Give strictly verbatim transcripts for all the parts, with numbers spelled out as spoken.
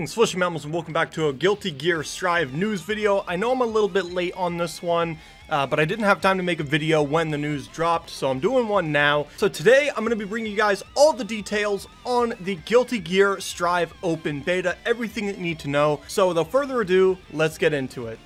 Greetings, Flushy Mammals, and welcome back to a Guilty Gear Strive news video. I know I'm a little bit late on this one, uh, but I didn't have time to make a video when the news dropped, so I'm doing one now. So today, I'm going to be bringing you guys all the details on the Guilty Gear Strive Open Beta, everything that you need to know. So without further ado, let's get into it.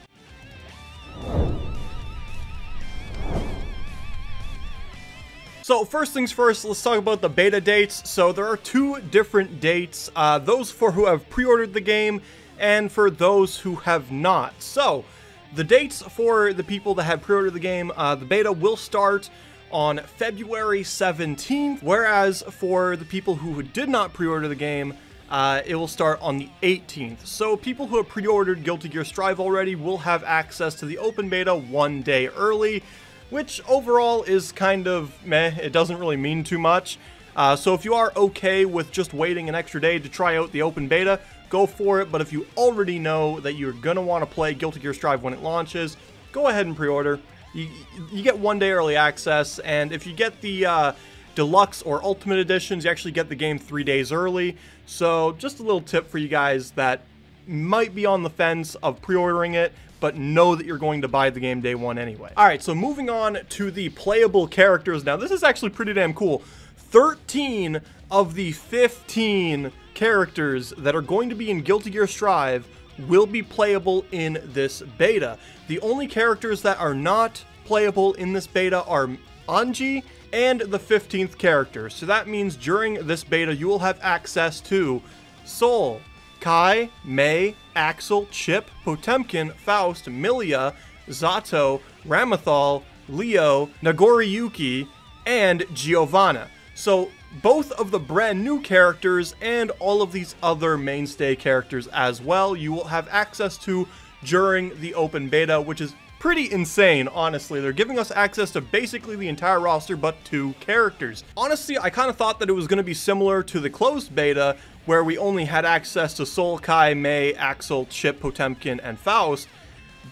So first things first, let's talk about the beta dates. So there are two different dates, uh, those for who have pre-ordered the game and for those who have not. So the dates for the people that have pre-ordered the game, uh, the beta will start on February seventeenth, whereas for the people who did not pre-order the game, uh, it will start on the eighteenth. So people who have pre-ordered Guilty Gear Strive already will have access to the open beta one day early, which overall is kind of meh. It doesn't really mean too much. Uh, so if you are okay with just waiting an extra day to try out the open beta, go for it. But if you already know that you're going to want to play Guilty Gear Strive when it launches, go ahead and pre-order. You, you get one day early access, and if you get the uh, Deluxe or Ultimate Editions, you actually get the game three days early. So just a little tip for you guys that might be on the fence of pre-ordering it, but know that you're going to buy the game day one anyway. All right, so moving on to the playable characters. Now, this is actually pretty damn cool. thirteen of the fifteen characters that are going to be in Guilty Gear Strive will be playable in this beta. The only characters that are not playable in this beta are Anji and the fifteenth character. So that means during this beta, you will have access to Sol, Ky, May, Axl, Chipp, Potemkin, Faust, Millia, Zato, Ramlethal, Leo, Nagoriyuki, and Giovanna. So both of the brand new characters and all of these other mainstay characters as well, you will have access to during the open beta, which is pretty insane, honestly. They're giving us access to basically the entire roster but two characters. Honestly, I kind of thought that it was going to be similar to the closed beta, where we only had access to Sol, Ky, May, Axl, Chipp, Potemkin, and Faust,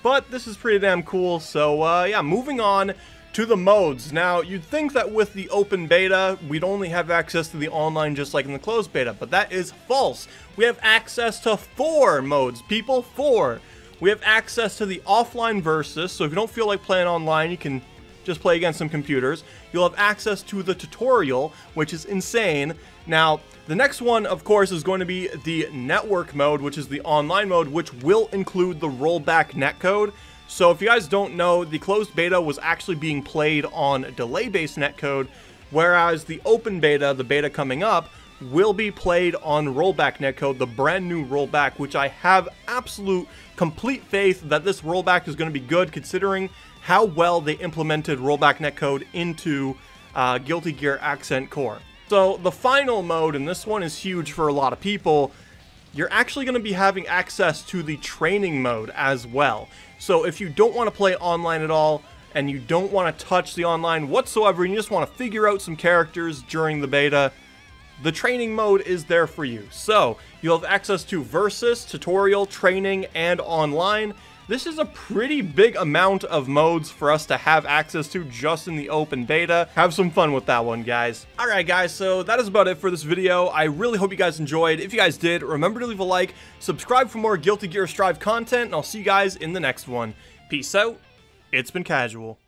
but this is pretty damn cool. So uh, yeah, moving on to the modes. Now, you'd think that with the open beta, we'd only have access to the online just like in the closed beta, but that is false. We have access to four modes, people, four. We have access to the offline versus, so if you don't feel like playing online, you can just play against some computers. You'll have access to the tutorial, which is insane. Now, the next one, of course, is going to be the network mode, which is the online mode, which will include the rollback netcode. So if you guys don't know, the closed beta was actually being played on delay-based netcode, whereas the open beta, the beta coming up, will be played on rollback netcode, the brand new rollback, which I have absolute complete faith that this rollback is going to be good, considering how well they implemented rollback netcode into uh, Guilty Gear Accent Core. So the final mode, and this one is huge for a lot of people, you're actually going to be having access to the training mode as well. So if you don't want to play online at all, and you don't want to touch the online whatsoever, and you just want to figure out some characters during the beta, the training mode is there for you. So you'll have access to versus, tutorial, training, and online. This is a pretty big amount of modes for us to have access to just in the open beta. Have some fun with that one, guys. All right, guys, so that is about it for this video. I really hope you guys enjoyed. If you guys did, remember to leave a like, subscribe for more Guilty Gear Strive content, and I'll see you guys in the next one. Peace out. It's been Casual.